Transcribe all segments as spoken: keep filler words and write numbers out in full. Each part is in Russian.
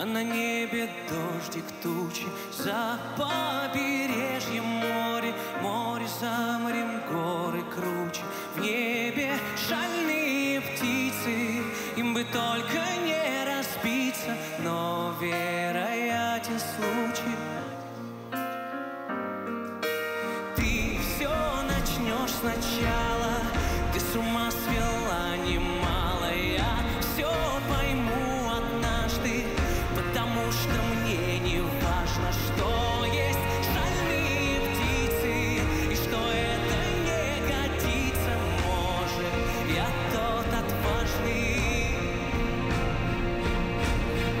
А на небе дождик, тучи, за побережьем море, море за морем, горы круче. В небе шальные птицы, им бы только не разбиться, но вероятен случай. Ты все начнешь сначала, ты с ума свела немало, я все пойму однажды, потому что мне не важно, что есть шальные птицы и что это не годится. Может, я тот отважный.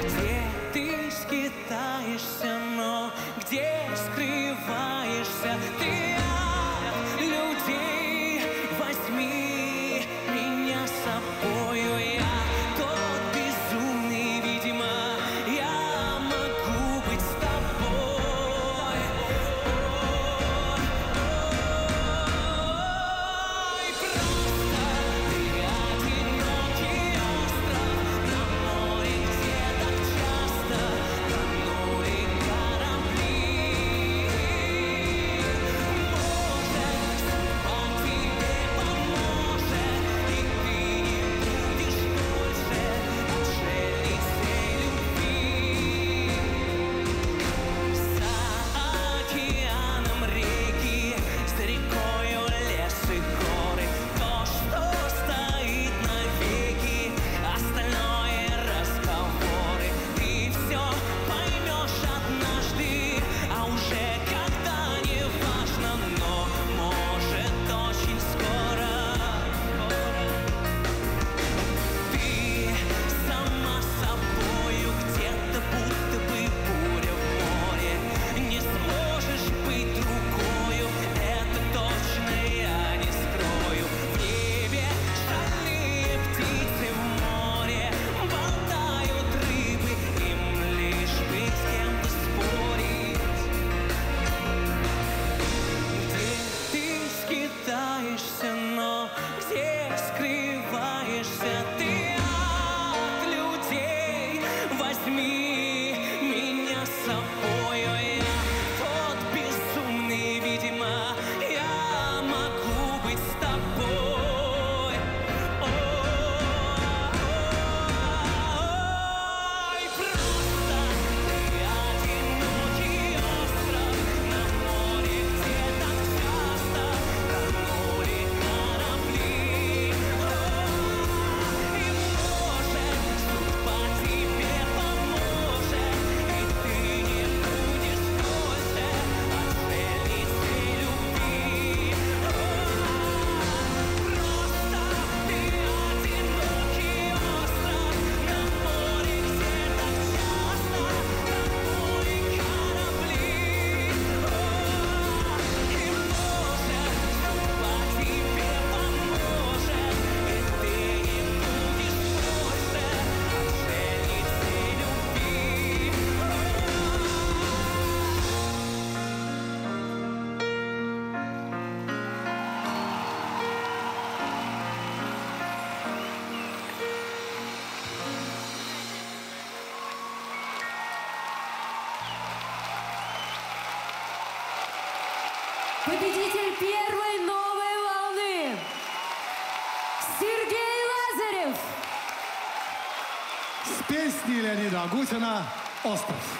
Где ты скитаешься, но где скрываешься ты от людей? Возьми меня с собою, я тот безумный, видимо. Победитель первой новой волны Сергей Лазарев с песней Леонида Агутина «Остров».